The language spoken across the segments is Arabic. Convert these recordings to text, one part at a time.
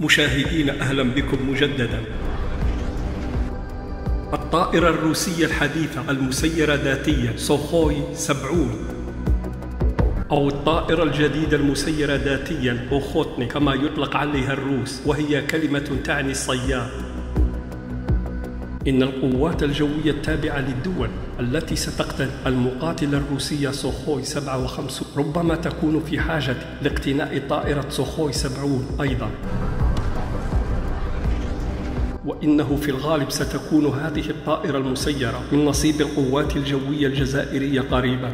مشاهدين أهلا بكم مجددا. الطائرة الروسية الحديثة المسيرة ذاتيا سوخوي 70 أو الطائرة الجديدة المسيرة ذاتيا أوخوتنيك كما يطلق عليها الروس، وهي كلمة تعني الصياد. إن القوات الجوية التابعة للدول التي ستقتني المقاتلة الروسية سوخوي 57 ربما تكون في حاجة لاقتناء طائرة سوخوي 70 أيضا، وإنه في الغالب ستكون هذه الطائرة المسيرة من نصيب القوات الجوية الجزائرية قريبا.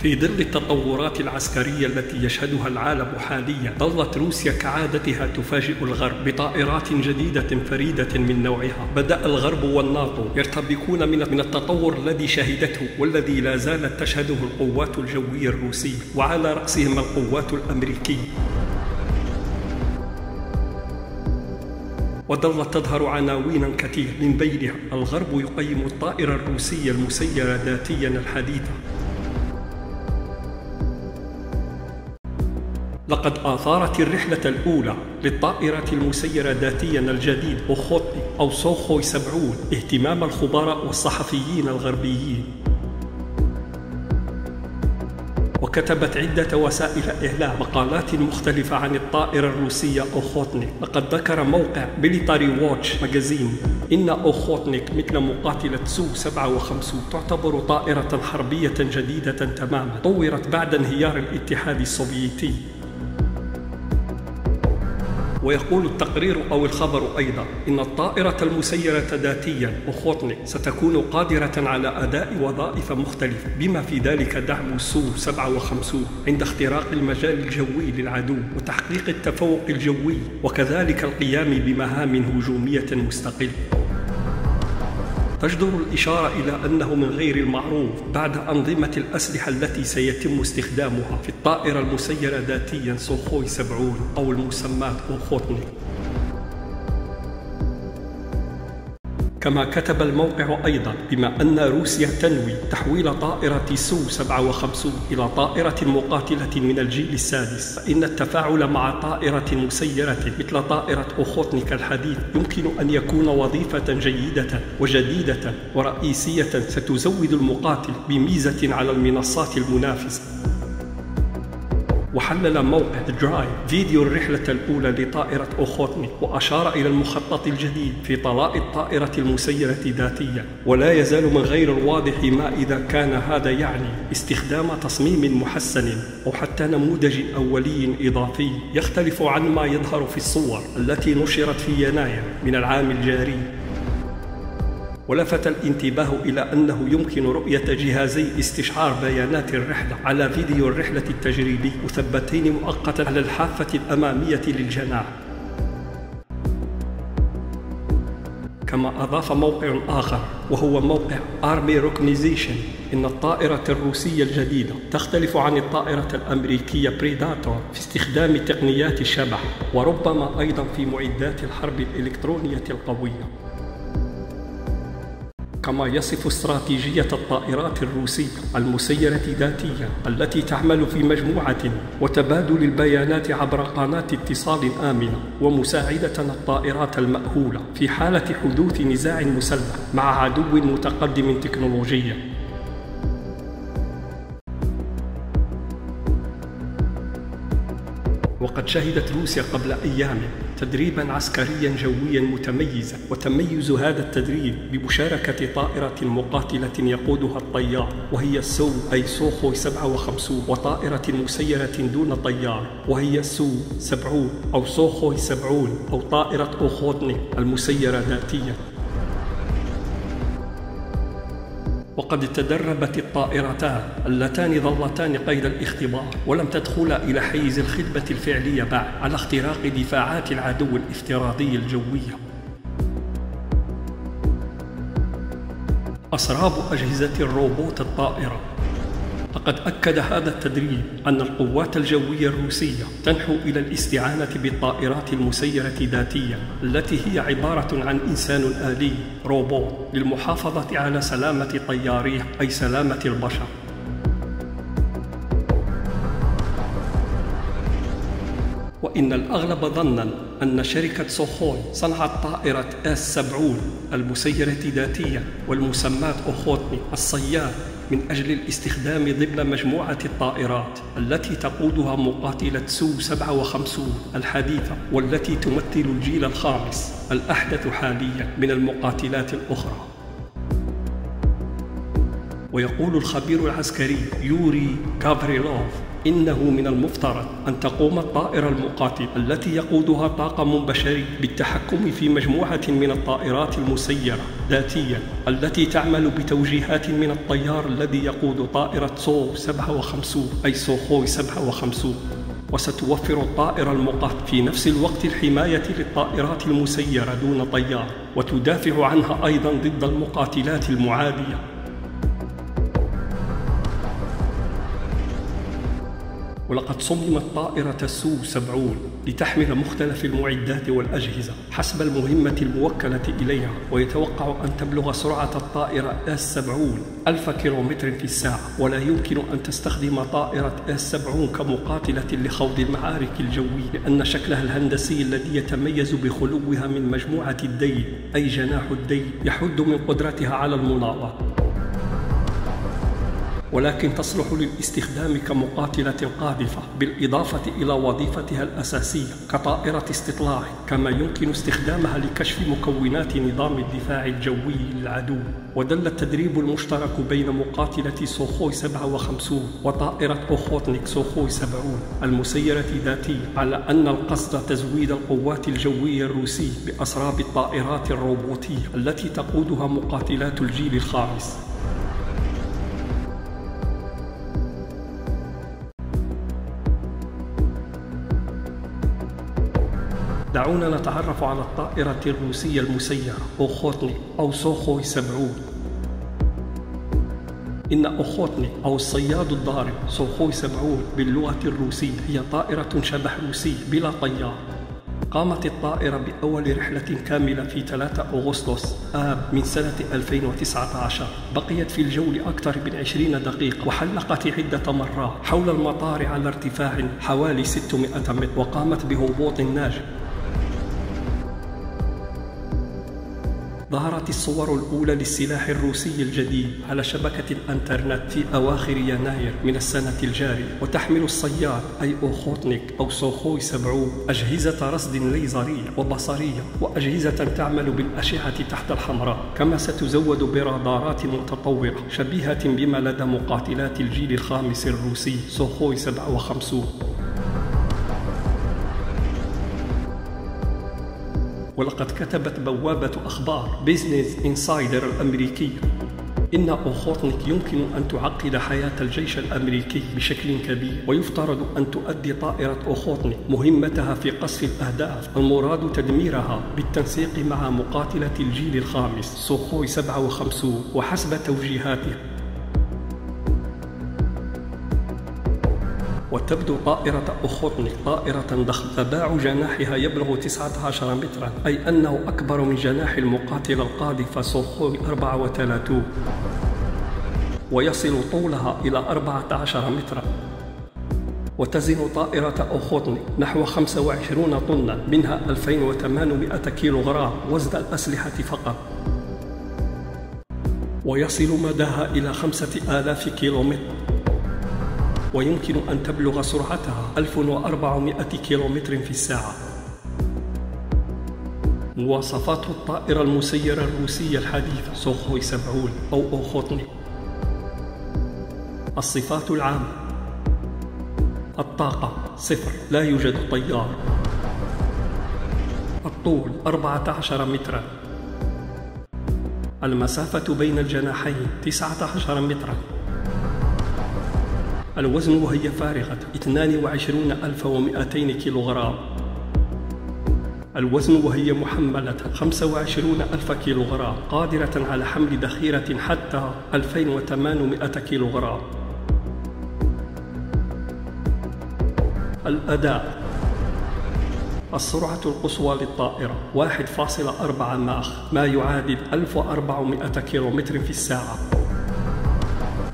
في ظل التطورات العسكرية التي يشهدها العالم حاليا، ظلت روسيا كعادتها تفاجئ الغرب بطائرات جديدة فريدة من نوعها. بدأ الغرب والناتو يرتبكون من التطور الذي شهدته والذي لا زالت تشهده القوات الجوية الروسية، وعلى رأسهم القوات الأمريكية. وظلت تظهر عناوين كثير من بينها: الغرب يقيم الطائرة الروسية المسيرة ذاتيا الحديثة. لقد آثارت الرحلة الأولى للطائرة المسيرة ذاتيا الجديد أوخوتنيك أو سوخوي 70 اهتمام الخبراء والصحفيين الغربيين، وكتبت عدة وسائل إعلام مقالات مختلفة عن الطائرة الروسية أوخوتنيك. لقد ذكر موقع Military Watch Magazine إن أوخوتنيك مثل مقاتلة Su-57 تعتبر طائرة حربية جديدة تماما، طورت بعد انهيار الاتحاد السوفيتي. ويقول التقرير أو الخبر أيضا إن الطائرة المسيرة ذاتيا أوخوتنيك ستكون قادرة على أداء وظائف مختلفة، بما في ذلك دعم Su-57 عند اختراق المجال الجوي للعدو وتحقيق التفوق الجوي، وكذلك القيام بمهام هجومية مستقلة. تجدر الإشارة إلى أنه من غير المعروف بعد أنظمة الأسلحة التي سيتم استخدامها في الطائرة المسيرة ذاتيا سوخوي 70 أو المسماة أوخوتنيك. كما كتب الموقع أيضا، بما أن روسيا تنوي تحويل طائرة Su-57 إلى طائرة مقاتلة من الجيل السادس، فإن التفاعل مع طائرة مسيرة مثل طائرة أوخوتنيك الحديث يمكن أن يكون وظيفة جيدة وجديدة ورئيسية ستزود المقاتل بميزة على المنصات المنافسة. وحلل موقع The Drive فيديو الرحلة الأولى لطائرة أوخوتنيك، وأشار إلى المخطط الجديد في طلاء الطائرة المسيرة ذاتيا، ولا يزال من غير الواضح ما إذا كان هذا يعني استخدام تصميم محسن أو حتى نموذج أولي إضافي يختلف عن ما يظهر في الصور التي نشرت في يناير من العام الجاري. ولفت الانتباه إلى أنه يمكن رؤية جهازي استشعار بيانات الرحلة على فيديو الرحلة التجريبي مثبتين مؤقتا على الحافة الأمامية للجناح. كما أضاف موقع آخر وهو موقع Army Recognition إن الطائرة الروسية الجديدة تختلف عن الطائرة الأمريكية Predator في استخدام تقنيات الشبح، وربما أيضا في معدات الحرب الإلكترونية القوية. كما يصف استراتيجية الطائرات الروسية المسيرة ذاتيا التي تعمل في مجموعة وتبادل البيانات عبر قناة اتصال آمنة، ومساعدة الطائرات المأهولة في حالة حدوث نزاع مسلح مع عدو متقدم تكنولوجيا. وقد شهدت روسيا قبل أيام تدريبا عسكريا جويا متميزا، وتميز هذا التدريب بمشاركة طائرة مقاتلة يقودها الطيار وهي سوخوي 57، وطائرة مسيرة دون طيار وهي Su-70 أو سوخوي 70 أو طائرة أوخوتنيك المسيرة ذاتيا. وقد تدربت الطائرتان اللتان ظلتان قيد الاختبار ولم تدخلا إلى حيز الخدمة الفعلية بعد على اختراق دفاعات العدو الافتراضي الجوية. أسراب أجهزة الروبوت الطائرة. لقد أكد هذا التدريب أن القوات الجوية الروسية تنحو إلى الاستعانة بالطائرات المسيرة ذاتيا التي هي عبارة عن إنسان آلي روبوت للمحافظة على سلامة طياريها، أي سلامة البشر. إن الأغلب ظناً أن شركة سوخوي صنعت طائرة S-70 المسيرة ذاتياً والمسماة أوخوتنيك الصياد من أجل الاستخدام ضمن مجموعة الطائرات التي تقودها مقاتلة Su-57 الحديثة، والتي تمثل الجيل الخامس الأحدث حالياً من المقاتلات الأخرى. ويقول الخبير العسكري يوري كافريلوف إنه من المفترض أن تقوم الطائرة المقاتلة التي يقودها طاقم بشري بالتحكم في مجموعة من الطائرات المسيرة ذاتياً التي تعمل بتوجيهات من الطيار الذي يقود طائرة Su-57 أي سوخوي 57، وستوفر الطائرة المقاتلة في نفس الوقت الحماية للطائرات المسيرة دون طيار، وتدافع عنها أيضاً ضد المقاتلات المعادية. ولقد صممت طائرة Su-70 لتحمل مختلف المعدات والأجهزة حسب المهمة الموكلة إليها، ويتوقع أن تبلغ سرعة الطائرة S-70 1000 كم/ساعة، ولا يمكن أن تستخدم طائرة S-70 كمقاتلة لخوض المعارك الجوية، لأن شكلها الهندسي الذي يتميز بخلوها من مجموعة الديل أي جناح الديل يحد من قدرتها على المناوضة، ولكن تصلح للاستخدام كمقاتلة قاذفة بالإضافة إلى وظيفتها الأساسية كطائرة استطلاع، كما يمكن استخدامها لكشف مكونات نظام الدفاع الجوي للعدو. ودل التدريب المشترك بين مقاتلة سوخوي 57 وطائرة أوخوتنيك سوخوي 70 المسيرة ذاتياً على أن القصد تزويد القوات الجوية الروسية بأسراب الطائرات الروبوتية التي تقودها مقاتلات الجيل الخامس. دعونا نتعرف على الطائرة الروسية المسيرة أوخوتنيك أو سوخوي 70. إن أوخوتنيك أو الصياد الضارب سوخوي 70 باللغة الروسية هي طائرة شبح روسي بلا طيار. قامت الطائرة بأول رحلة كاملة في 3 أغسطس آب من سنة 2019، بقيت في الجو لأكثر من 20 دقيقة وحلقت عدة مرات حول المطار على ارتفاع حوالي 600 متر، وقامت بهبوط ناجح. ظهرت الصور الأولى للسلاح الروسي الجديد على شبكة الإنترنت في أواخر يناير من السنة الجارية، وتحمل الصياد أي أوخوتنيك أو سوخوي 70 أجهزة رصد ليزرية وبصرية وأجهزة تعمل بالأشعة تحت الحمراء، كما ستزود برادارات متطورة شبيهة بما لدى مقاتلات الجيل الخامس الروسي سوخوي 57. ولقد كتبت بوابة أخبار بيزنس إنسايدر الأمريكية إن أوخوتنيك يمكن أن تعقد حياة الجيش الأمريكي بشكل كبير، ويفترض أن تؤدي طائرة أوخوتنيك مهمتها في قصف الأهداف المراد تدميرها بالتنسيق مع مقاتلة الجيل الخامس سوخوي 57 وحسب توجيهاتها. وتبدو طائرة أوخوتنيك طائرة ضخمة، فباع جناحها يبلغ 19 متراً، أي أنه أكبر من جناح المقاتلة القاذفة سوخوي 34، ويصل طولها إلى 14 متراً. وتزن طائرة أوخوتنيك نحو 25 طناً، منها 2800 كيلوغرام وزن الأسلحة فقط، ويصل مداها إلى 5000 كيلومتر، ويمكن أن تبلغ سرعتها 1400 كم/ساعة. مواصفات الطائرة المسيرة الروسية الحديثة سوخوي 70 أو أوخوتنيك. الصفات العامة: الطاقة 0، لا يوجد طيار. الطول 14 متراً. المسافة بين الجناحين 19 متراً. الوزن وهي فارغة 22200 كيلوغرام. الوزن وهي محملة 25000 كيلوغرام، قادرة على حمل ذخيرة حتى 2800 كيلوغرام. الأداء: السرعة القصوى للطائرة 1.4 ماخ، ما يعادل 1400 كم/ساعة.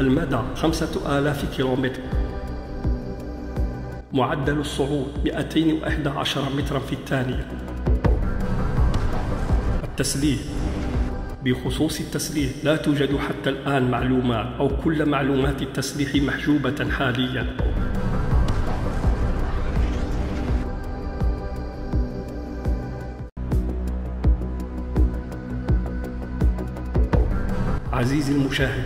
المدى 5000 كيلومتر. معدل الصعود 211 متراً في الثانية. التسليح. بخصوص التسليح لا توجد حتى الآن معلومات أو كل معلومات التسليح محجوبة حالياً. عزيزي المشاهد،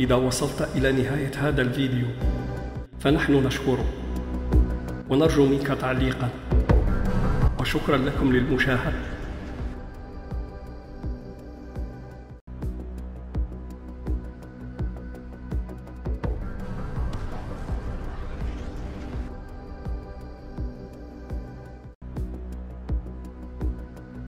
إذا وصلت إلى نهاية هذا الفيديو فنحن نشكره ونرجو منك تعليقا، وشكرا لكم للمشاهدة.